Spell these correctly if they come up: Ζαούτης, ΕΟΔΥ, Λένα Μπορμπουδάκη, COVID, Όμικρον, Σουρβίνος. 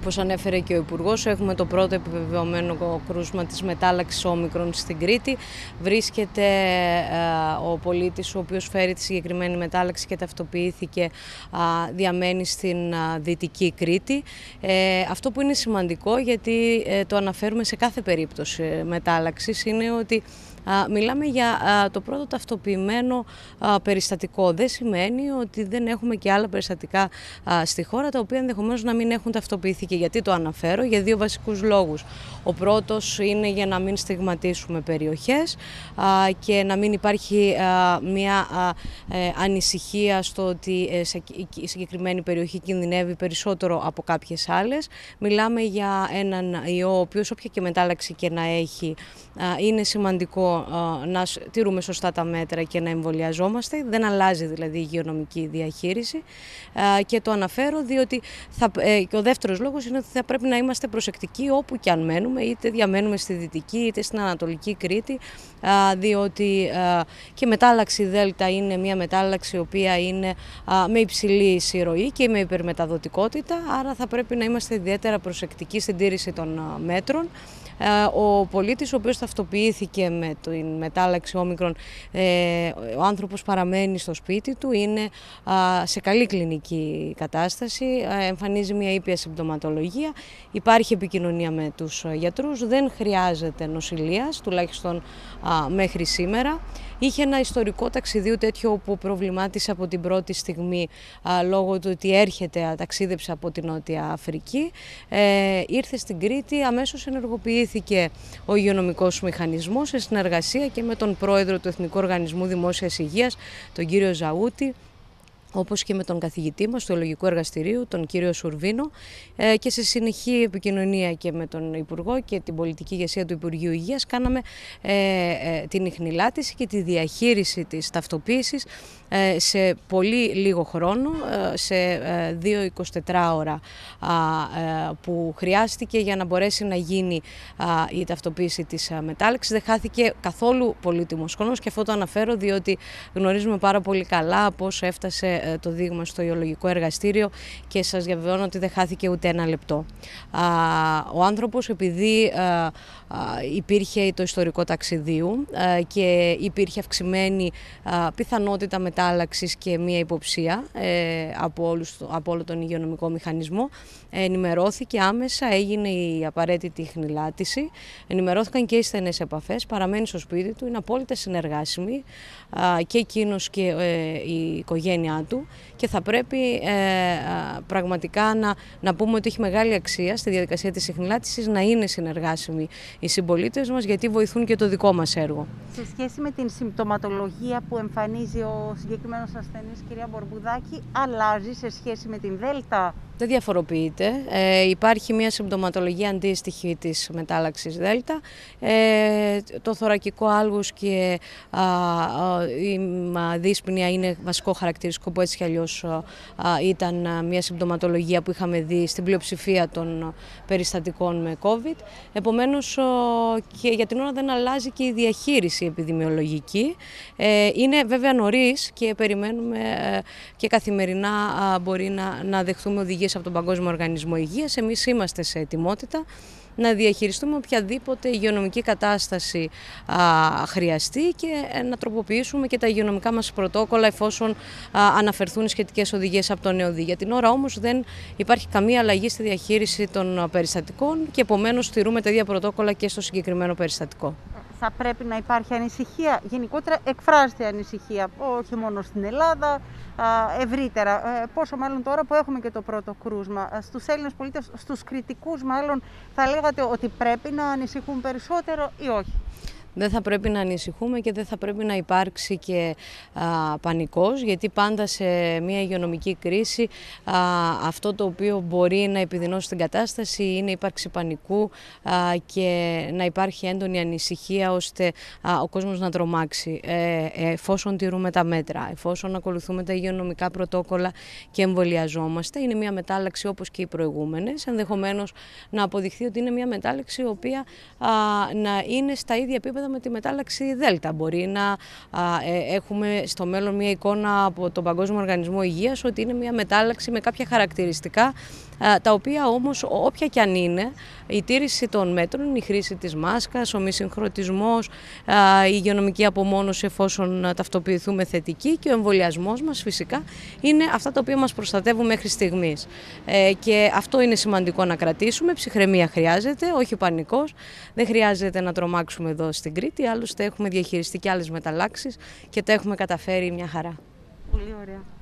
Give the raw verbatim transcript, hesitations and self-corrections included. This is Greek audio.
Όπως ανέφερε και ο Υπουργός, έχουμε το πρώτο επιβεβαιωμένο κρούσμα της μετάλλαξης όμικρον στην Κρήτη. Βρίσκεται ο πολίτης ο οποίος φέρει τη συγκεκριμένη μετάλλαξη και ταυτοποιήθηκε, διαμένει στην Δυτική Κρήτη. Αυτό που είναι σημαντικό, γιατί το αναφέρουμε σε κάθε περίπτωση μετάλλαξης, είναι ότι μιλάμε για το πρώτο ταυτοποιημένο περιστατικό. Δεν σημαίνει ότι δεν έχουμε και άλλα περιστατικά στη χώρα, τα οποία ενδεχομένως να μην έχουν ταυτοποιηθεί. Και γιατί το αναφέρω? Για δύο βασικούς λόγους. Ο πρώτος είναι για να μην στιγματίσουμε περιοχές και να μην υπάρχει μια ανησυχία στο ότι η συγκεκριμένη περιοχή κινδυνεύει περισσότερο από κάποιες άλλες. Μιλάμε για έναν ιό, ο οποίος, όποια και μετάλλαξη και να έχει, είναι σημαντικό να τηρούμε σωστά τα μέτρα και να εμβολιαζόμαστε. Δεν αλλάζει δηλαδή η υγειονομική διαχείριση. Και το αναφέρω διότι θα, και ο δεύτερος λόγος είναι ότι θα πρέπει να είμαστε προσεκτικοί όπου και αν μένουμε, είτε διαμένουμε στη Δυτική είτε στην Ανατολική Κρήτη, διότι και μετάλλαξη Δέλτα είναι μια μετάλλαξη η οποία είναι με υψηλή συρροή και με υπερμεταδοτικότητα, άρα θα πρέπει να είμαστε ιδιαίτερα προσεκτικοί στην τήρηση των μέτρων. Ο πολίτης ο οποίος ταυτοποιήθηκε με την μετάλλαξη όμικρον, ο άνθρωπος παραμένει στο σπίτι του, είναι σε καλή κλινική κατάσταση, εμφανίζει μια ήπια συμπτωματολογία, υπάρχει επικοινωνία με τους γιατρούς, δεν χρειάζεται νοσηλείας, τουλάχιστον μέχρι σήμερα. Είχε ένα ιστορικό ταξιδίου τέτοιο που προβλημάτισε από την πρώτη στιγμή, λόγω του ότι έρχεται, ταξίδεψε από την Νότια Αφρική, ήρθε στην Κρήτη, αμέσως ενεργοποιήθηκε ο υγειονομικός μηχανισμός σε συνεργασία και με τον πρόεδρο του Εθνικού Οργανισμού Δημόσιας Υγείας, τον κύριο Ζαούτη, όπως και με τον καθηγητή μας του Ιολογικού Εργαστηρίου, τον κύριο Σουρβίνο, και σε συνεχή επικοινωνία και με τον Υπουργό και την πολιτική ηγεσία του Υπουργείου Υγείας κάναμε την ιχνηλάτηση και τη διαχείριση της ταυτοποίησης σε πολύ λίγο χρόνο, σε δύο εικοσιτετρά ώρα που χρειάστηκε για να μπορέσει να γίνει η ταυτοποίηση της μετάλλαξης. Δεν χάθηκε καθόλου πολύτιμος χρόνος και αυτό το αναφέρω διότι γνωρίζουμε πάρα πολύ καλά πώς έφτασε το δείγμα στο Ιολογικό Εργαστήριο και σας διαβεβαιώνω ότι δεν χάθηκε ούτε ένα λεπτό. Ο άνθρωπος, επειδή υπήρχε το ιστορικό ταξιδίου και υπήρχε αυξημένη πιθανότητα μετάλλαξης και μία υποψία από, όλους, από όλο τον υγειονομικό μηχανισμό, ενημερώθηκε άμεσα, έγινε η απαραίτητη χνηλάτιση, ενημερώθηκαν και οι στενές επαφές, παραμένει στο σπίτι του, είναι απόλυτα συνεργάσιμοι και εκείνος και η οικογένειά του και θα πρέπει ε, πραγματικά να, να πούμε ότι έχει μεγάλη αξία στη διαδικασία της ιχνηλάτησης να είναι συνεργάσιμοι οι συμπολίτες μας, γιατί βοηθούν και το δικό μας έργο. Σε σχέση με την συμπτωματολογία που εμφανίζει ο συγκεκριμένος ασθενής, κυρία Μπορμπουδάκη, αλλάζει σε σχέση με την Δέλτα? Δεν διαφοροποιείται. Ε, υπάρχει μια συμπτωματολογία αντίστοιχη της μετάλλαξης Δέλτα. Ε, το θωρακικό άλγος και α, α, η δύσπνοια είναι βασικό χαρακτηριστικό που έτσι κι αλλιώς α, ήταν μια συμπτωματολογία που είχαμε δει στην πλειοψηφία των περιστατικών με COVID. Επομένως, ο, και για την ώρα δεν αλλάζει και η διαχείριση επιδημιολογική. Ε, είναι βέβαια νωρίς και περιμένουμε ε, και καθημερινά α, μπορεί να, να δεχτούμε οδηγίες από τον Παγκόσμιο Οργανισμό Υγείας. Εμείς είμαστε σε ετοιμότητα να διαχειριστούμε οποιαδήποτε υγειονομική κατάσταση α, χρειαστεί και να τροποποιήσουμε και τα υγειονομικά μας πρωτόκολλα εφόσον α, αναφερθούν σχετικές οδηγίες από τον ΕΟΔΥ. Για την ώρα όμως δεν υπάρχει καμία αλλαγή στη διαχείριση των περιστατικών και επομένως στηρούμε τα ίδια πρωτόκολλα και στο συγκεκριμένο περιστατικό. Θα πρέπει να υπάρχει ανησυχία. Γενικότερα εκφράζεται ανησυχία, όχι μόνο στην Ελλάδα, ευρύτερα. Πόσο μάλλον τώρα που έχουμε και το πρώτο κρούσμα. Στους Έλληνες πολίτες, στους κριτικούς μάλλον, θα λέγατε ότι πρέπει να ανησυχούν περισσότερο ή όχι? Δεν θα πρέπει να ανησυχούμε και δεν θα πρέπει να υπάρξει και α, πανικός, γιατί πάντα σε μια υγειονομική κρίση α, αυτό το οποίο μπορεί να επιδεινώσει την κατάσταση είναι η ύπαρξη πανικού α, και να υπάρχει έντονη ανησυχία ώστε α, ο κόσμος να τρομάξει. Ε, εφόσον τηρούμε τα μέτρα, εφόσον ακολουθούμε τα υγειονομικά πρωτόκολλα και εμβολιαζόμαστε, είναι μια μετάλλαξη όπως και οι προηγούμενες. Ενδεχομένως να αποδειχθεί ότι είναι μια μετάλλαξη η οποία α, να είναι στα ίδια επίπεδα βέβαια με τη μετάλλαξη Δέλτα. Μπορεί να ε, έχουμε στο μέλλον μια εικόνα από τον Παγκόσμιο Οργανισμό Υγείας ότι είναι μια μετάλλαξη με κάποια χαρακτηριστικά, τα οποία όμως, όποια κι αν είναι, η τήρηση των μέτρων, η χρήση της μάσκας, ο μη συγχρονισμός, η υγειονομική απομόνωση εφόσον ταυτοποιηθούμε θετική και ο εμβολιασμός μας φυσικά είναι αυτά τα οποία μας προστατεύουν μέχρι στιγμής. Και αυτό είναι σημαντικό να κρατήσουμε. Ψυχραιμία χρειάζεται, όχι πανικός. Δεν χρειάζεται να τρομάξουμε εδώ στην Κρήτη. Άλλωστε έχουμε διαχειριστεί και άλλες μεταλλάξεις και τα έχουμε καταφέρει μια χαρά. Πολύ ωραία.